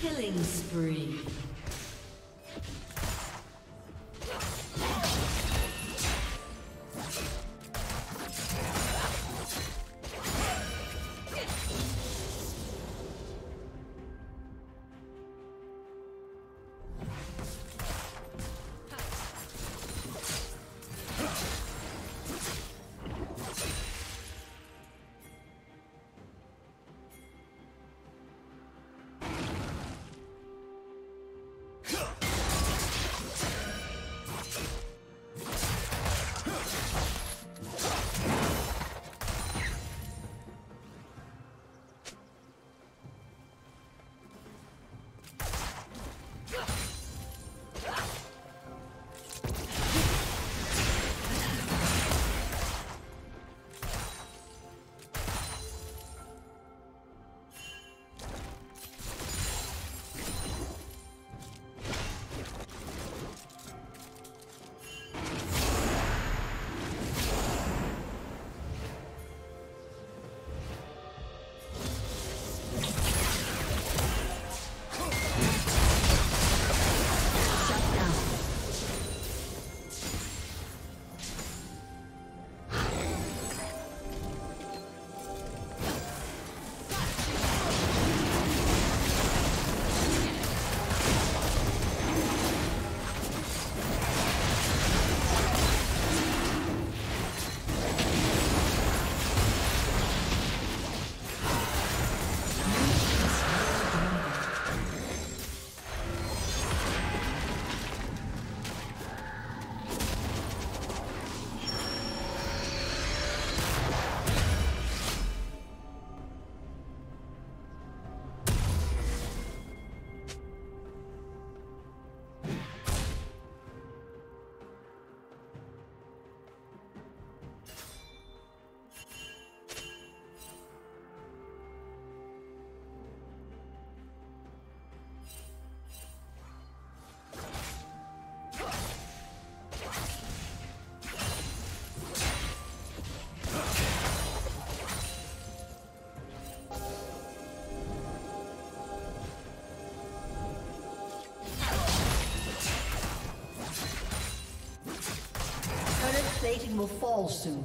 Killing spree. Plating will fall soon.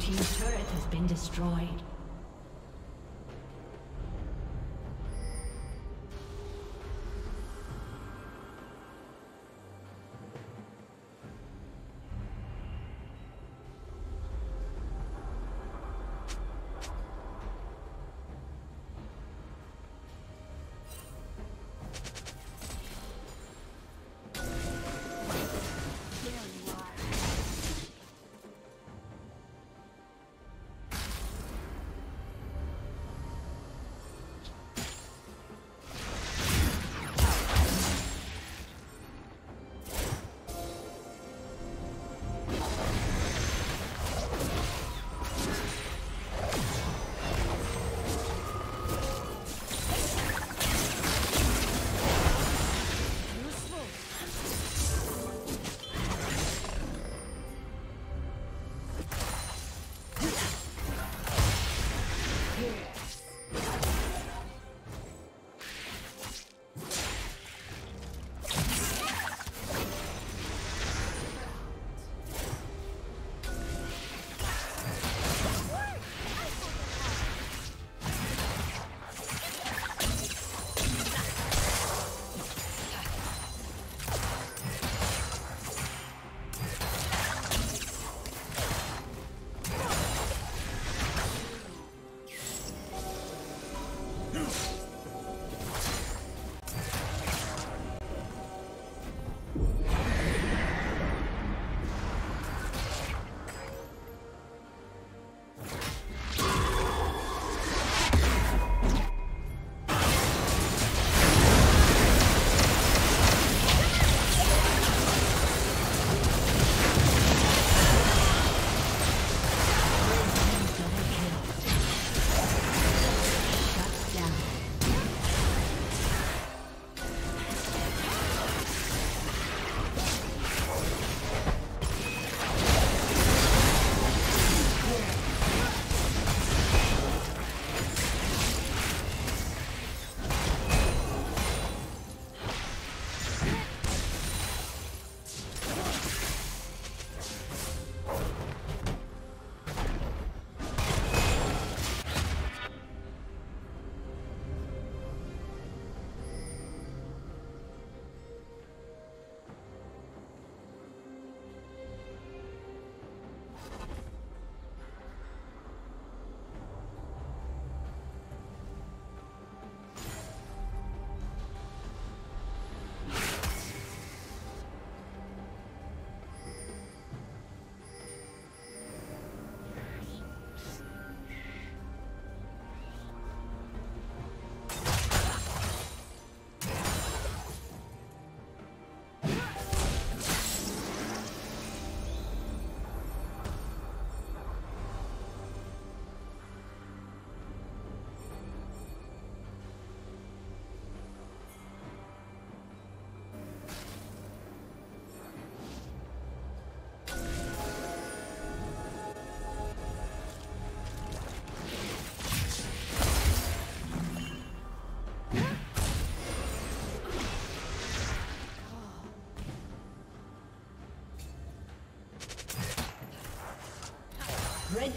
Team's turret has been destroyed. Red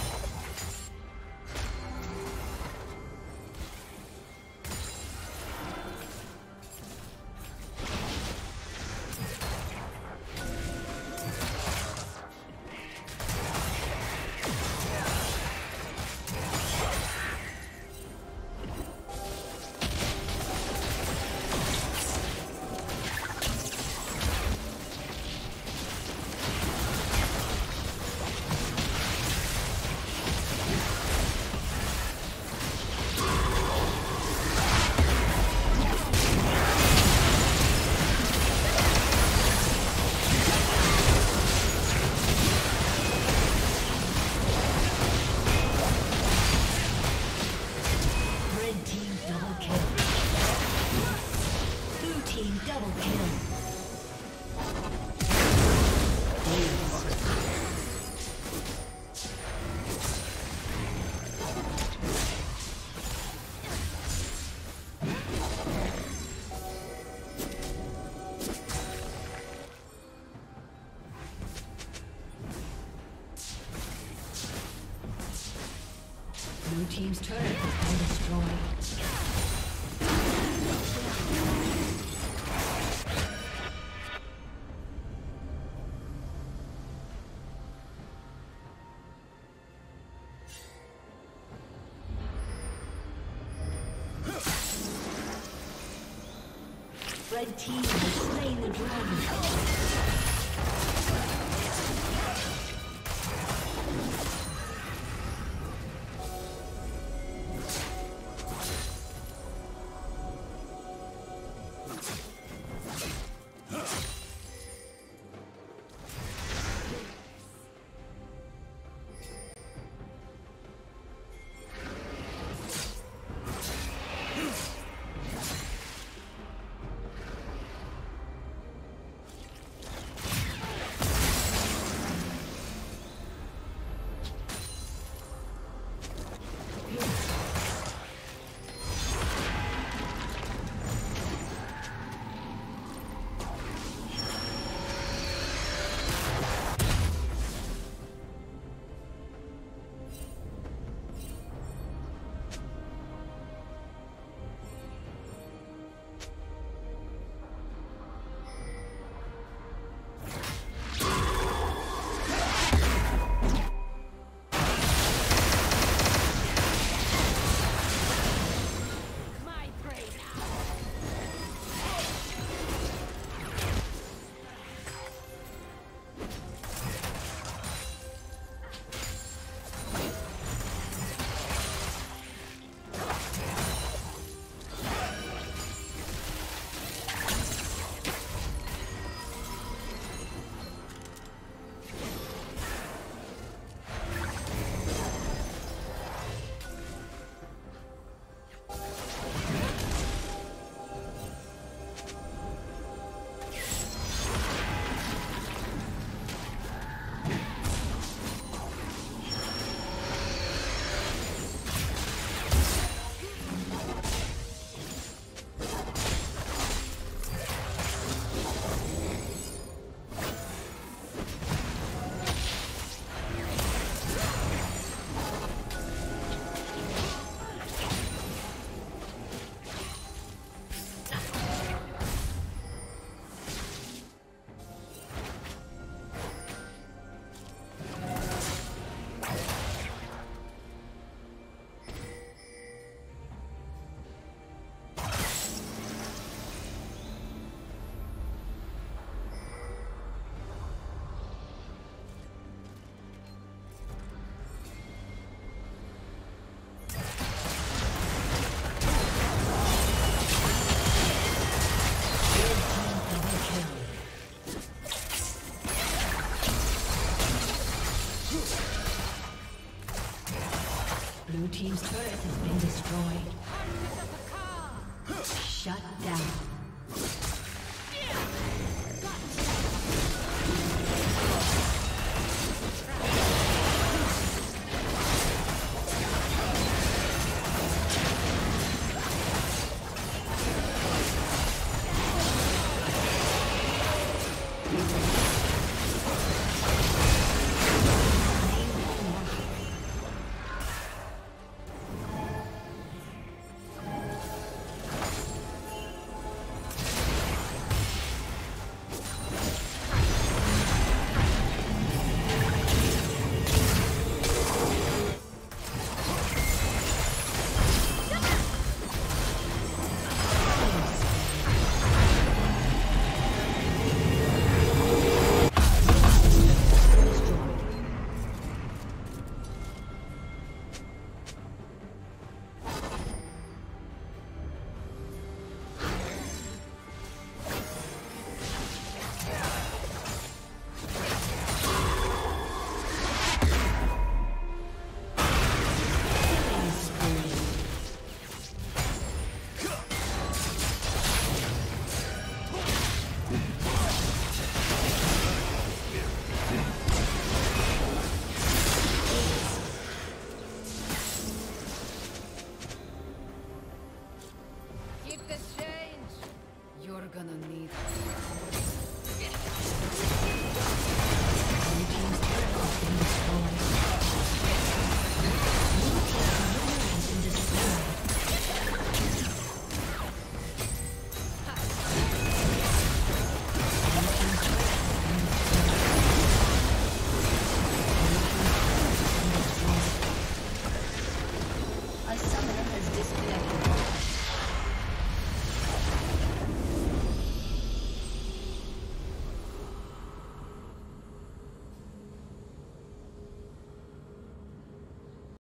Team's turret has been destroyed. Red team has slain the dragon. Blue team's turret has been destroyed.